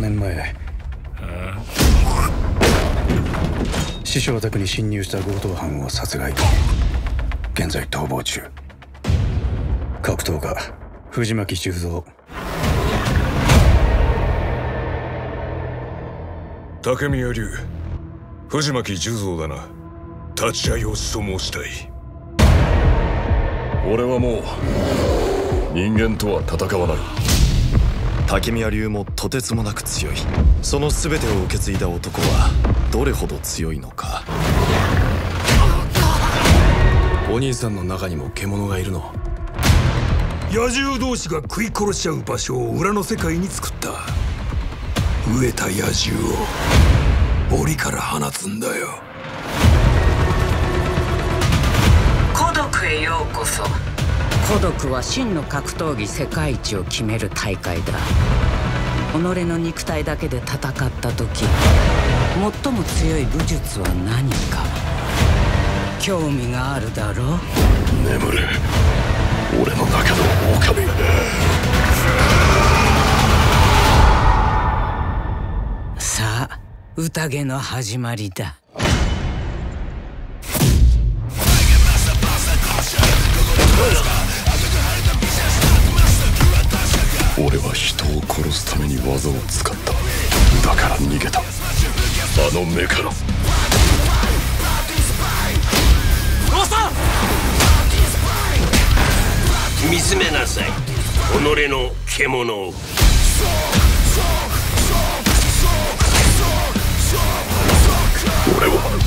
7年前、師匠宅に侵入した強盗犯を殺害。現在逃亡中。格闘家藤巻修造。竹宮流藤巻修造だな。立ち会いを所望したい。俺はもう人間とは戦わない。竹宮流もとてつもなく強い。その全てを受け継いだ男はどれほど強いのか。お兄さんの中にも獣がいるの。野獣同士が食い殺し合う場所を裏の世界に作った。飢えた野獣を檻から放つんだよ。孤独へようこそ。孤独は真の格闘技世界一を決める大会だ。己の肉体だけで戦った時、最も強い武術は何か興味があるだろう。眠れ、俺の中の狼。さあ、宴の始まりだ。俺は人を殺すために技を使った。だから逃げた、あの目から。殺さん！見つめなさい、己の獣を。俺は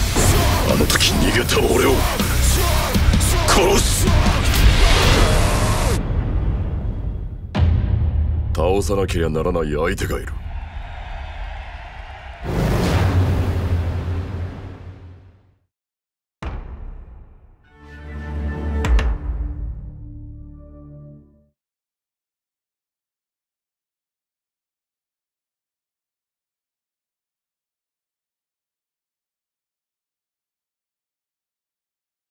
あの時逃げた俺を殺す。倒さなけりゃならない相手がいる。